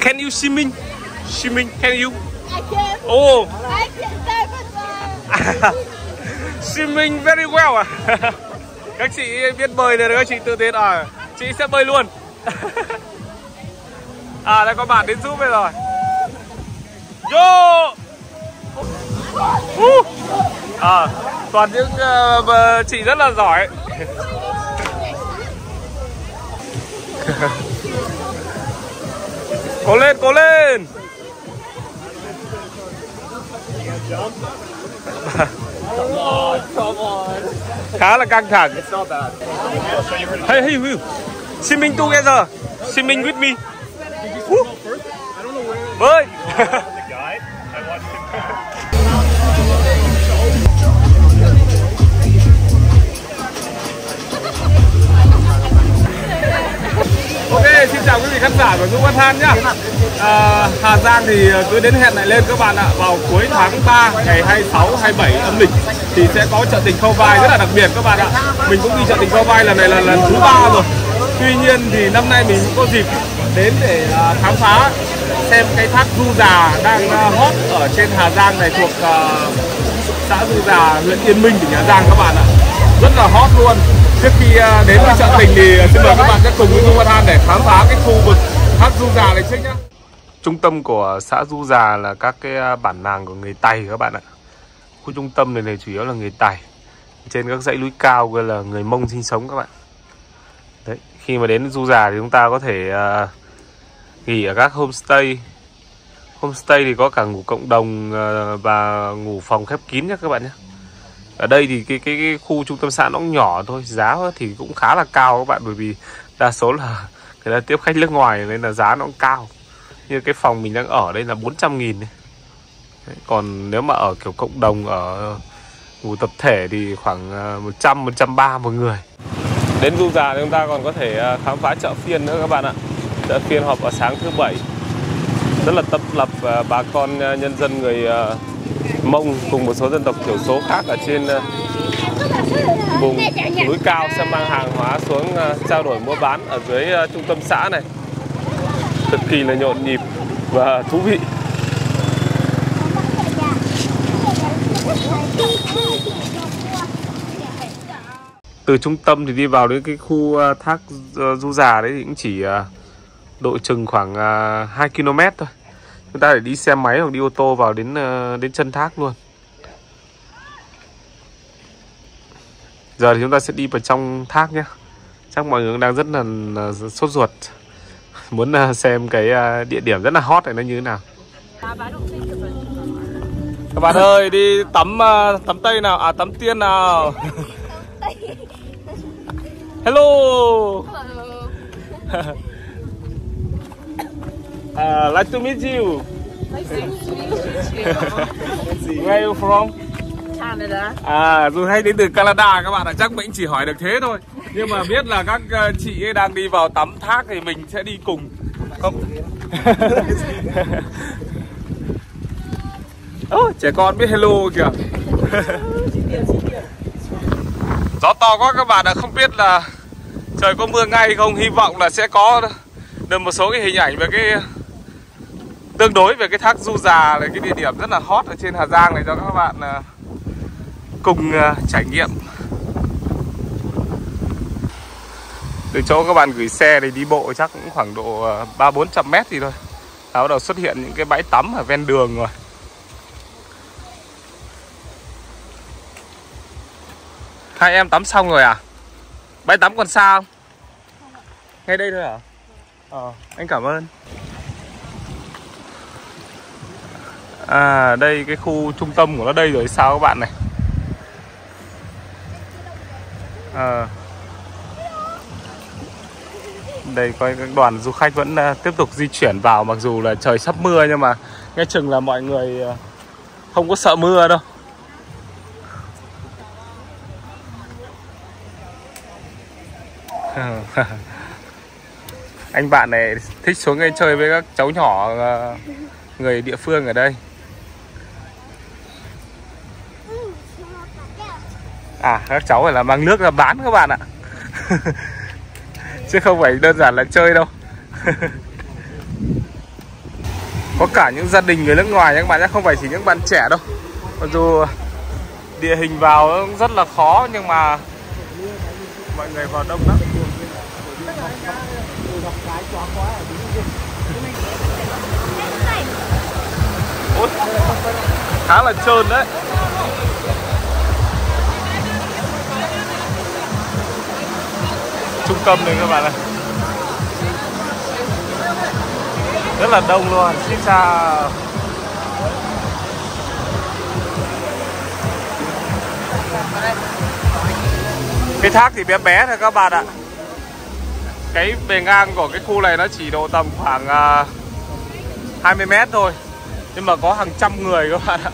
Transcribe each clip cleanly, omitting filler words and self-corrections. Can you see me? See me? Can you? I can. Oh. I can dive. Swimming very well. Các chị biết bơi rồi, các chị tự tin à? Chị sẽ bơi luôn. À, đã có bạn đến giúp rồi. Yo. À, toàn những chị rất là giỏi. Cố lên, cố lên. Khá là căng thẳng. Hey, hey, hey. Swimming together. Swimming with me. Bơi. Ok, xin chào quý vị khán giả của Ru Ba Thân nhá. Hà Giang thì cứ đến hẹn lại lên các bạn ạ. Vào cuối tháng 3 ngày 26, 27 âm lịch thì sẽ có chợ tình Khâu Vai rất là đặc biệt các bạn ạ. Mình cũng đi chợ tình Khâu Vai lần này là lần thứ 3 rồi. Tuy nhiên thì năm nay mình cũng có dịp đến để khám phá xem cái thác Du Già đang hot ở trên Hà Giang này, thuộc xã Du Già, huyện Yên Minh, tỉnh Hà Giang các bạn ạ. Rất là hot luôn. Trước khi đến với chợ tình thì xin mời các bạn sẽ cùng với Ru Ba Thân để khám phá cái khu vực thác Du Già này trước nhá. Trung tâm của xã Du Già là các cái bản làng của người Tày các bạn ạ. Khu trung tâm này chủ yếu là người Tày. Trên các dãy núi cao gọi là người Mông sinh sống các bạn. Đấy, khi mà đến Du Già thì chúng ta có thể nghỉ ở các homestay. Homestay thì có cả ngủ cộng đồng và ngủ phòng khép kín nhá các bạn nhé. Ở đây thì cái khu trung tâm xã nó cũng nhỏ thôi, giá thì cũng khá là cao các bạn, bởi vì đa số là người ta tiếp khách nước ngoài nên là giá nó cũng cao. Như cái phòng mình đang ở đây là 400.000. Còn nếu mà ở kiểu cộng đồng, ở ngủ tập thể thì khoảng 100, 130 một người. Đến Du Già chúng ta còn có thể khám phá chợ phiên nữa các bạn ạ. Chợ phiên họp vào sáng thứ 7. Rất là tấp lập bà con nhân dân người Mông cùng một số dân tộc thiểu số khác ở trên vùng núi cao sẽ mang hàng hóa xuống trao đổi mua bán ở dưới trung tâm xã này. Cực kỳ là nhộn nhịp và thú vị. Từ trung tâm thì đi vào đến cái khu thác Du Già đấy thì cũng chỉ độ chừng khoảng 2 km thôi. Chúng ta phải đi xe máy hoặc đi ô tô vào đến chân thác luôn. Giờ thì chúng ta sẽ đi vào trong thác nhé. Chắc mọi người đang rất là sốt ruột, muốn xem cái địa điểm rất là hot này nó như thế nào. Các bạn ơi, đi tắm tây nào, à tắm tiên nào. Hello. Like to meet you. Nice to meet you. Where are you from? Canada. À, dù hay đến từ Canada các bạn ạ, chắc mình chỉ hỏi được thế thôi. Nhưng mà biết là các chị ấy đang đi vào tắm thác thì mình sẽ đi cùng. Không. Oh, trẻ con biết hello kìa. Gió to quá các bạn ạ, không biết là trời có mưa ngay không. Hy vọng là sẽ có được một số cái hình ảnh về cái tương đối về cái thác Du Già là cái địa điểm rất là hot ở trên Hà Giang này cho các bạn cùng trải nghiệm. Từ chỗ các bạn gửi xe để đi bộ chắc cũng khoảng độ 300-400 mét gì thôi. Bắt đầu xuất hiện những cái bãi tắm ở ven đường rồi. Hai em tắm xong rồi à? Bãi tắm còn xa không? Ngay đây thôi à? Ờ, anh cảm ơn. À, đây cái khu trung tâm của nó đây rồi sao các bạn này. À, đây coi các đoàn du khách vẫn tiếp tục di chuyển vào, mặc dù là trời sắp mưa nhưng mà nghe chừng là mọi người không có sợ mưa đâu. Anh bạn này thích xuống đây chơi với các cháu nhỏ người địa phương ở đây. À, các cháu phải là mang nước ra bán các bạn ạ. Chứ không phải đơn giản là chơi đâu. Có cả những gia đình người nước ngoài các bạn nhé, không phải chỉ những bạn trẻ đâu. Mặc dù địa hình vào rất là khó nhưng mà mọi người vào đông lắm. Khá là trơn đấy. Trung tâm này các bạn ạ, rất là đông luôn. Xin chào. Cái thác thì bé bé thôi các bạn ạ. Cái bề ngang của cái khu này nó chỉ độ tầm khoảng 20 mét thôi. Nhưng mà có hàng trăm người các bạn ạ.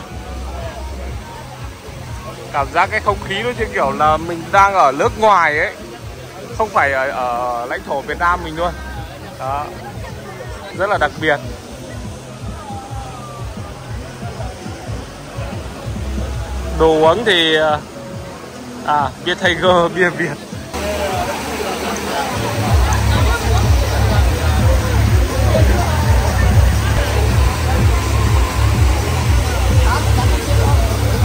Cảm giác cái không khí nó như kiểu là mình đang ở nước ngoài ấy. Không phải ở lãnh thổ Việt Nam mình luôn. Đó. Rất là đặc biệt. Đồ uống thì bia Tiger, bia Việt.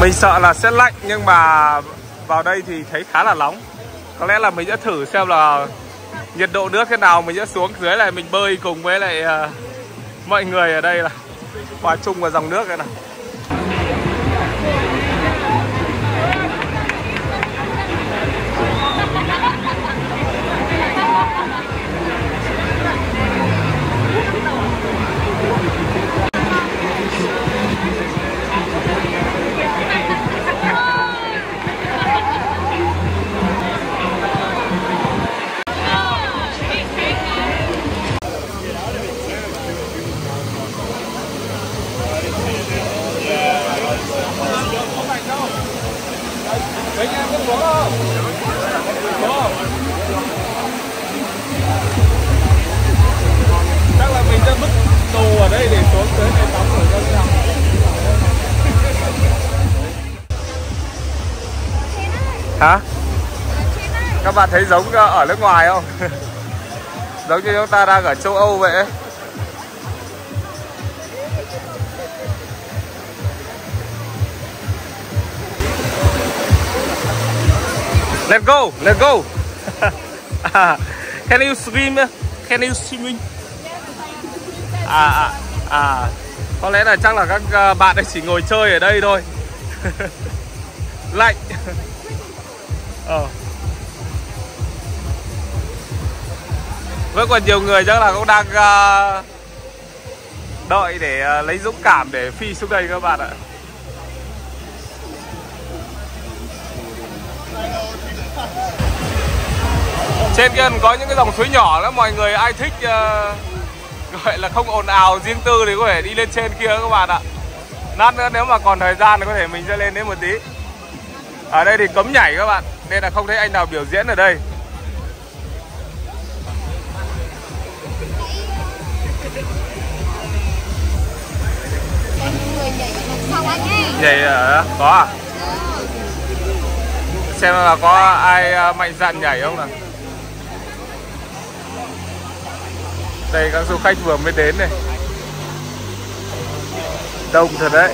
Mình sợ là sẽ lạnh nhưng mà vào đây thì thấy khá là nóng. Có lẽ là mình sẽ thử xem là nhiệt độ nước thế nào, mình sẽ xuống dưới này mình bơi cùng với lại mọi người ở đây là hòa chung vào dòng nước này. Chắc là mình sẽ vứt đồ ở đây để xuống tới này tắm rồi cho xem. Hả? Các bạn thấy giống ở nước ngoài không? Giống như chúng ta đang ở châu Âu vậy ấy. Let's go, let's go. Can you swim? Can you swim? Có lẽ là chắc là các bạn ấy chỉ ngồi chơi ở đây thôi. Lạnh. Vẫn còn nhiều người chắc là cũng đang đợi để lấy dũng cảm để phi xuống đây các bạn ạ. Trên kia có những cái dòng suối nhỏ lắm, mọi người ai thích gọi là không ồn ào riêng tư thì có thể đi lên trên kia các bạn ạ. Lát nữa nếu mà còn thời gian thì có thể mình sẽ lên đến một tí. Ở đây thì cấm nhảy các bạn, nên là không thấy anh nào biểu diễn ở đây. Nhảy ở có à? Xem là có ai mạnh dạn nhảy không nào. Đây các du khách vừa mới đến này. Đông thật đấy.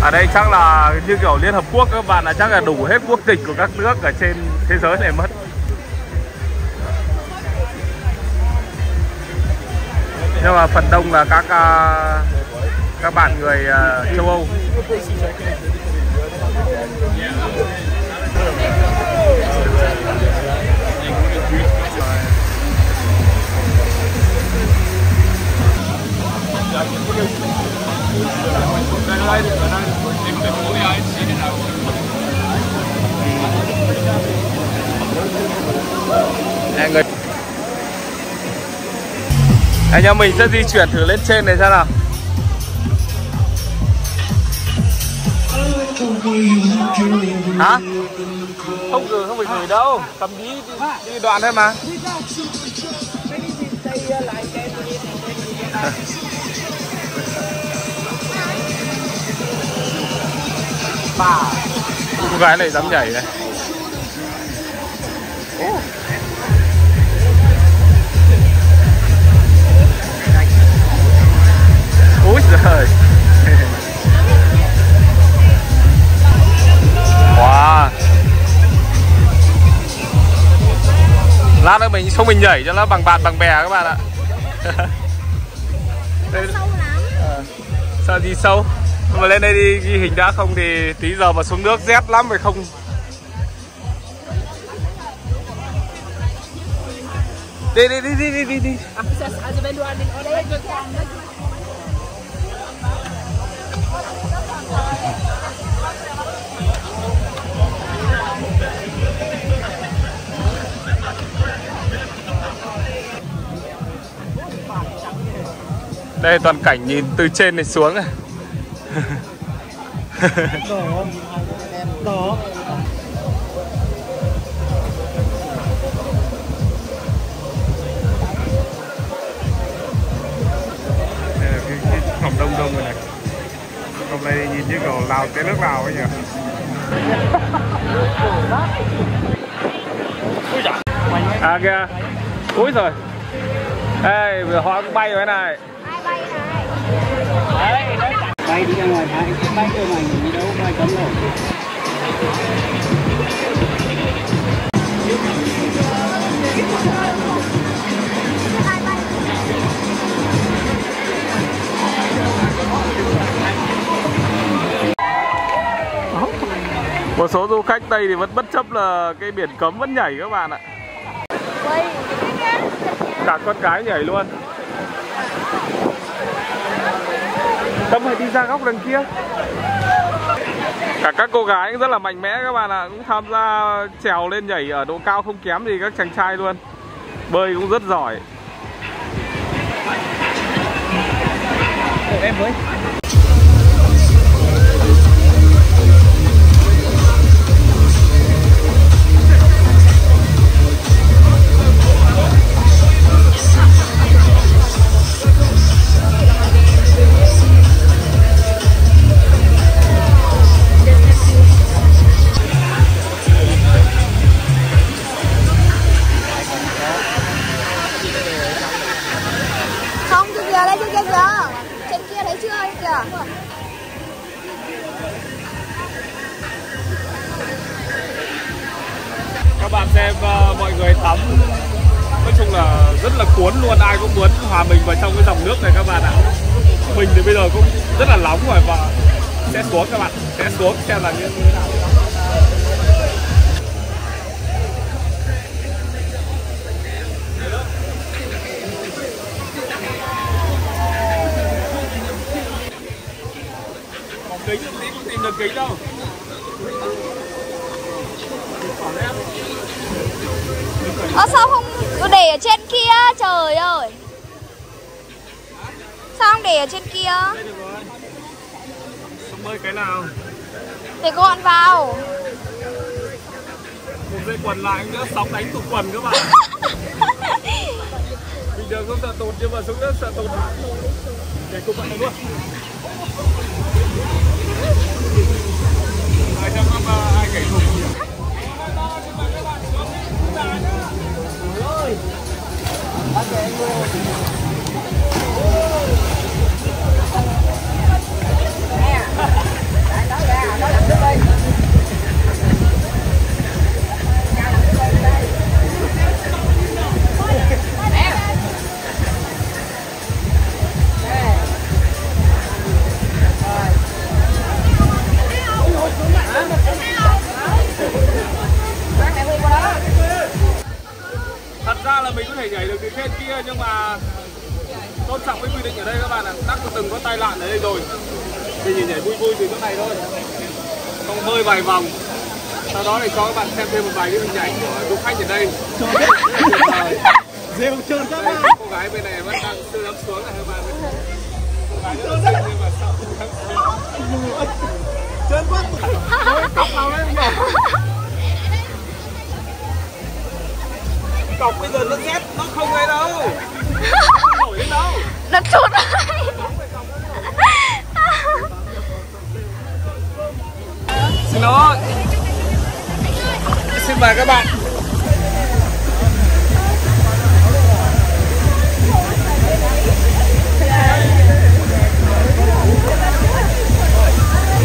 Ở đây chắc là như kiểu Liên Hợp Quốc các bạn, là chắc là đủ hết quốc tịch của các nước ở trên thế giới này mất. Nhưng mà phần đông là các bạn người châu Âu. Anh em mình sẽ di chuyển thử lên trên này xem nào. Hả? Không gửi, không phải gửi đâu. Cầm đi đoạn thôi mà. Cô gái này dám nhảy này. Úi giời. Wow. Lát nữa mình xong mình nhảy cho nó bằng bạn bằng bè các bạn ạ. Đây... Sâu lắm. Sao đi sâu? Mà lên đây đi ghi hình đã, không thì tí giờ mà xuống nước rét lắm rồi không. Đi. Đây toàn cảnh nhìn từ trên này xuống này. Đó. Đây là cái phòng đông rồi này. Phòng này nhìn như kiểu Lào, cái nước Lào ấy nhỉ. À kìa. Úi rồi. Ê, họ cũng bay rồi này. Ai bay này? Đấy. Bay đi ra ngoài, bay ra ngoài mình đi đâu, bay cấm rồi. Một số du khách Tây thì vẫn bất chấp là cái biển cấm vẫn nhảy các bạn ạ. Cả con cái nhảy luôn. Tâm hãy đi ra góc đằng kia. Cả các cô gái cũng rất là mạnh mẽ các bạn ạ, cũng tham gia trèo lên nhảy ở độ cao không kém gì các chàng trai luôn. Bơi cũng rất giỏi. Em với. Các bạn xem mọi người tắm, nói chung là rất là cuốn luôn, ai cũng muốn hòa mình vào trong cái dòng nước này các bạn ạ. Mình thì bây giờ cũng rất là nóng rồi và sẽ xuống các bạn, sẽ xuống xem là như thế nào. Sao không để ở trên kia, trời ơi. Sao không để ở trên kia? Xong bơi cái nào? Để gọn vào. Một dây quần lại nữa, sóng đánh tụt quần các bạn. Bình thường không sợ tụt nhưng mà xuống nước sợ tụt. Để cùng bạn này luôn. 252 cái thùng nhỉ? Nhưng mà tôn trọng với quy định ở đây các bạn ạ, đã từng có tai nạn ở đây rồi thì nhìn nhảy vui vui từ chỗ này thôi, xong bơi vài vòng, sau đó thì cho các bạn xem thêm một vài cái hình ảnh của du khách ở đây. Rêu trơn các bạn. Cô gái bên này vẫn đang chưa dám xuống này các bạn. Cô gái rất xinh nhưng mà sợ không dám xuống. Trơn quá. Cọc nào đấy không nhỉ? Cọc bây giờ nó rét, nó không ngay đâu. Nó nổi lên đâu. Nó trụt rồi. Xin lỗi. Xin mời các bạn.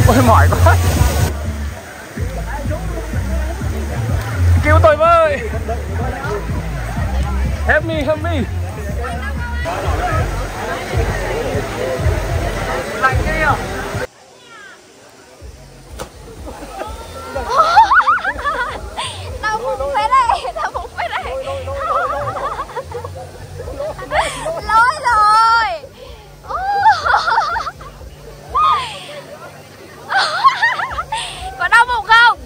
Ôi mỏi quá. Cứu tôi với. Help me. Lạnh thế à? Đau bụng phết đấy, Lỗi rồi. Có đau bụng không?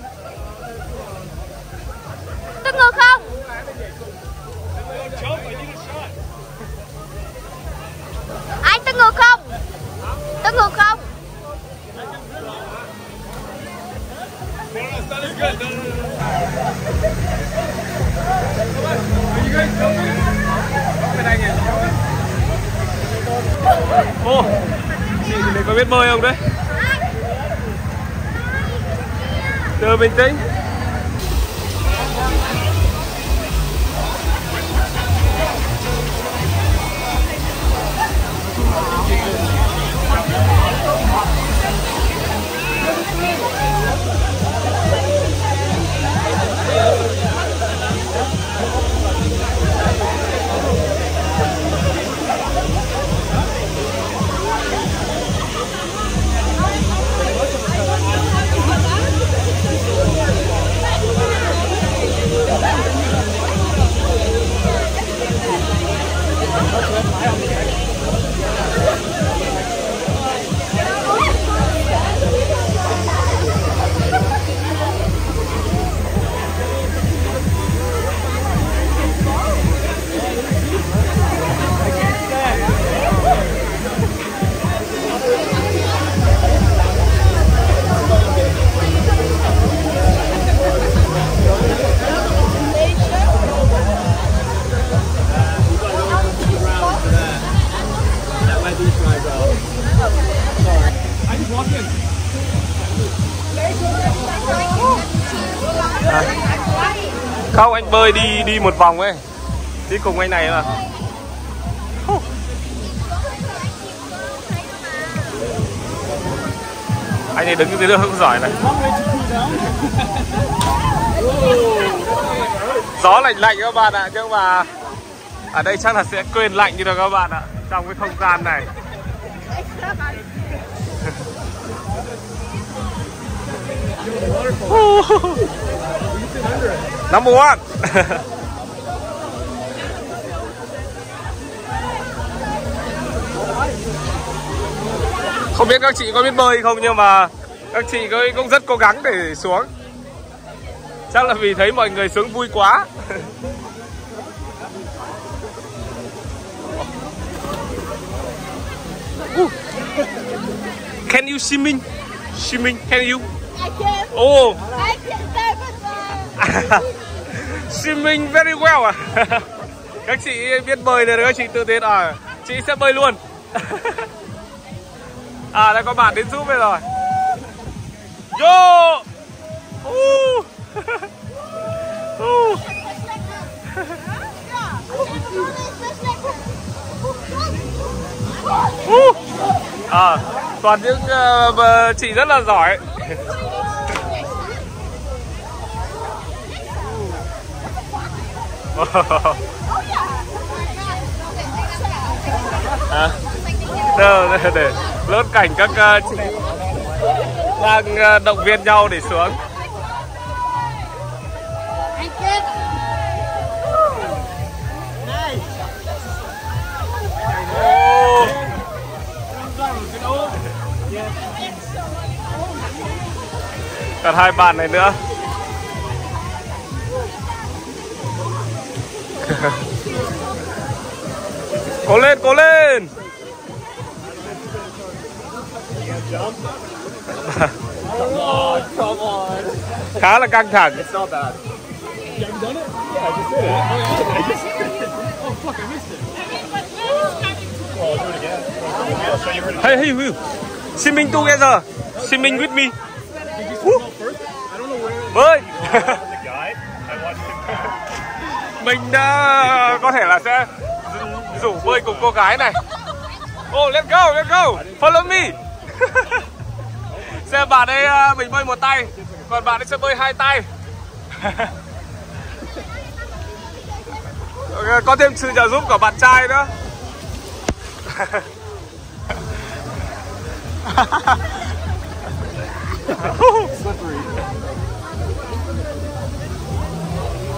Tức ngực không? Anh tức ngực không? Ô, chị này có biết bơi không đấy? Từ bình tĩnh. Không, anh bơi đi một vòng ấy, đi cùng anh này mà. Anh này đứng dưới nước không giỏi này. Gió lạnh các bạn ạ, nhưng mà ở đây chắc là sẽ quên lạnh như được các bạn ạ, trong cái không gian này. Number one. Không biết các chị có biết bơi không nhưng mà các chị cũng rất cố gắng để xuống. Chắc là vì thấy mọi người sướng vui quá. Can you see me? See me, can you? I can. Oh. I can dive in. See me very well à? Các chị biết bơi rồi, các chị tự tin à? Chị sẽ bơi luôn. À, đây có bạn đến giúp đây rồi. Yo. À, toàn những chị rất là giỏi. À, để lướt cảnh các chị đang động viên nhau để xuống. Còn hai bạn này nữa. Cố lên, cố lên. Khá là căng thẳng. Hey, hey, you. Swimming together. Swimming with me. Bơi. Mình đã có thể là sẽ rủ bơi cùng cô gái này. Oh, let's go, let's go. Follow me. Xem bạn ấy mình bơi một tay, còn bạn ấy sẽ bơi hai tay. Có thêm sự trợ giúp của bạn trai nữa.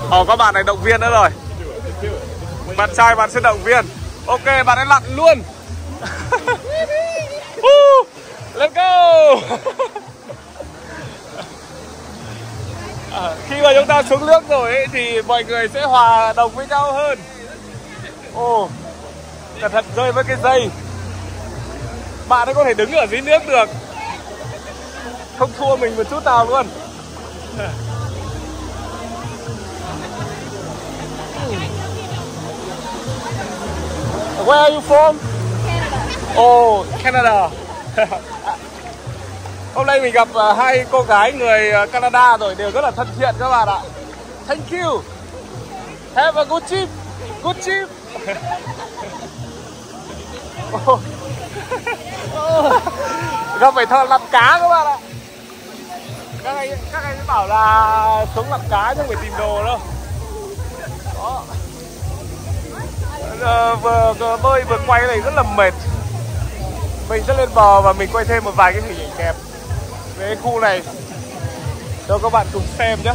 Ồ, có bạn này động viên nữa rồi. Bạn trai bạn sẽ động viên. Ok, bạn ấy lặn luôn. Let's go. À, khi mà chúng ta xuống nước rồi ấy, thì mọi người sẽ hòa đồng với nhau hơn. Ồ, cẩn thận rơi với cái dây. Bạn ấy có thể đứng ở dưới nước được, không thua mình một chút nào luôn. Where are you from? Canada. Oh, Canada. Hôm nay mình gặp hai cô gái người Canada rồi, đều rất là thân thiện các bạn ạ. Thank you. Have a good trip. Good trip. Oh. Gặp phải thợ lặn cá các bạn ạ. Các anh bảo là sống lặn cá chứ không phải tìm đồ đâu. Đó. Vừa bơi vừa quay này rất là mệt. Mình sẽ lên bờ và mình quay thêm một vài cái hình ảnh đẹp về khu này cho các bạn cùng xem nhé.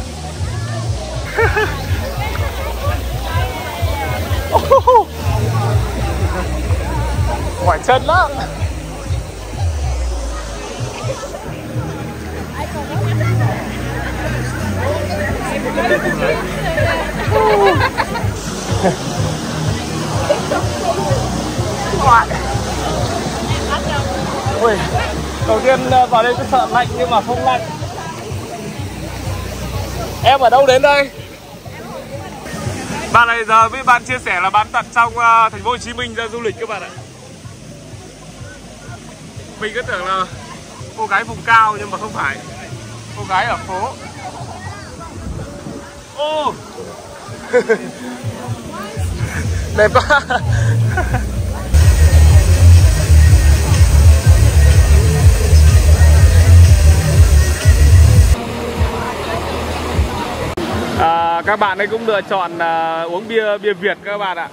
Mỏi chân lắm. Ui, đầu tiên vào đây tôi sợ lạnh nhưng mà không lạnh. Em ở đâu đến đây? Bạn này giờ với bạn chia sẻ là bạn đặt trong thành phố Hồ Chí Minh ra du lịch các bạn ạ. Mình cứ tưởng là cô gái vùng cao nhưng mà không phải. Cô gái ở phố. Ô. Oh. Đẹp quá. À, các bạn ấy cũng lựa chọn uống bia Việt các bạn ạ.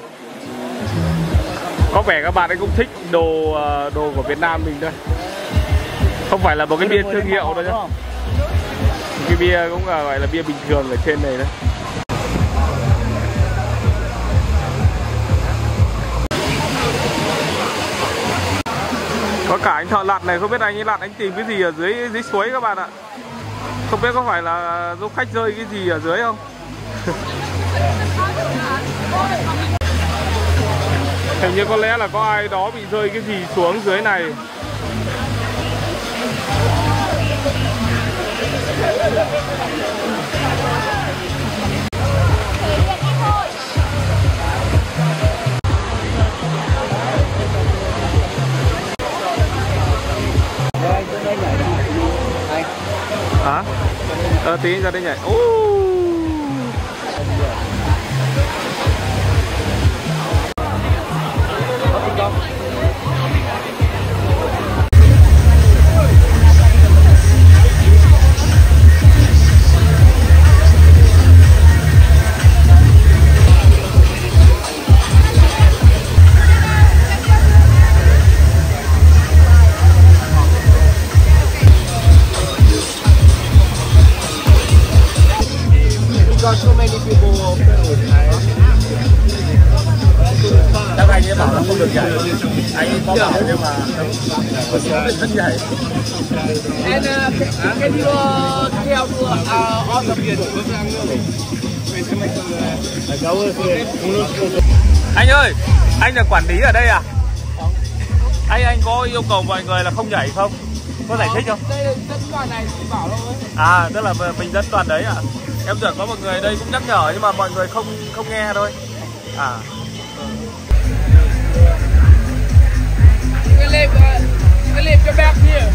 Có vẻ các bạn ấy cũng thích đồ của Việt Nam mình thôi. Không phải là một cái bia thương hiệu đâu nhá. Cái bia cũng là gọi là bia bình thường ở trên này đấy. Có cả anh thợ lặn này, không biết anh ấy lặn anh tìm cái gì ở dưới suối các bạn ạ. Không biết có phải là du khách rơi cái gì ở dưới không? Hình như có lẽ là có ai đó bị rơi cái gì xuống dưới này. Hả? Tí ra đây nhảy. And can you tell all the people Anh ơi, anh là quản lý ở đây à? Anh có yêu cầu mọi người là không nhảy không? Có giải thích không? Đây là dân toàn này thì bảo thôi. À, tức là mình dân toàn đấy à? Em tưởng có mọi người đây cũng nhắc nhở nhưng mà mọi người không nghe thôi. À. We live back here.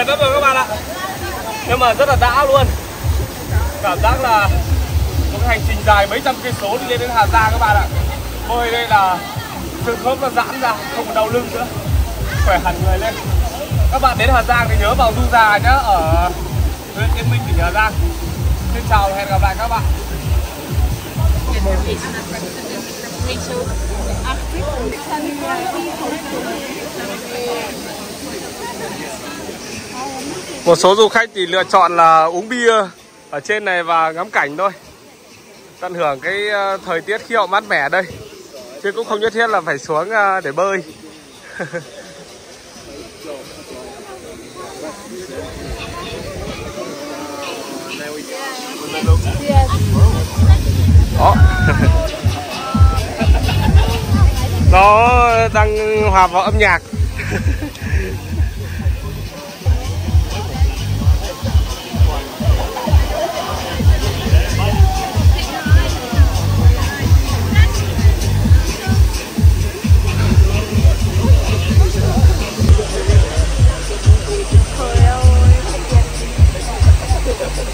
Mệt lắm rồi các bạn ạ. Nhưng mà rất là đã luôn. Cảm giác là một hành trình dài mấy trăm cây số đi lên đến Hà Giang các bạn ạ. Ôi đây là xương khớp nó giãn ra, không còn đau lưng nữa. Khỏe hẳn người lên. Các bạn đến Hà Giang thì nhớ vào Du Già nhá, ở huyện Yên Minh, tỉnh Hà Giang. Xin chào, hẹn gặp lại các bạn. Một số du khách thì lựa chọn là uống bia ở trên này và ngắm cảnh thôi, tận hưởng cái thời tiết khí hậu mát mẻ ở đây, chứ cũng không nhất thiết là phải xuống để bơi. Đó. Nó đang hòa vào âm nhạc.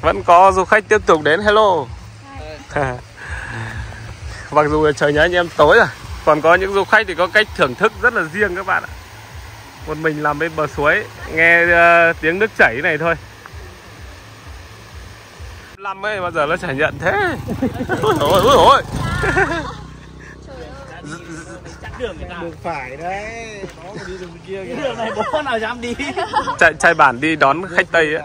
Vẫn có du khách tiếp tục đến. Hello. Mặc dù là trời nhà anh em tối rồi, còn có những du khách thì có cách thưởng thức rất là riêng các bạn ạ. Một mình làm bên bờ suối, nghe tiếng nước chảy này thôi. Lắm ấy bao giờ nó chả nhận thế. Ôi ôi ôi. Đường phải đấy. Đó mà đi đường kia kìa. Đường này bố nào dám đi. Chạy bản đi đón khách Tây ấy.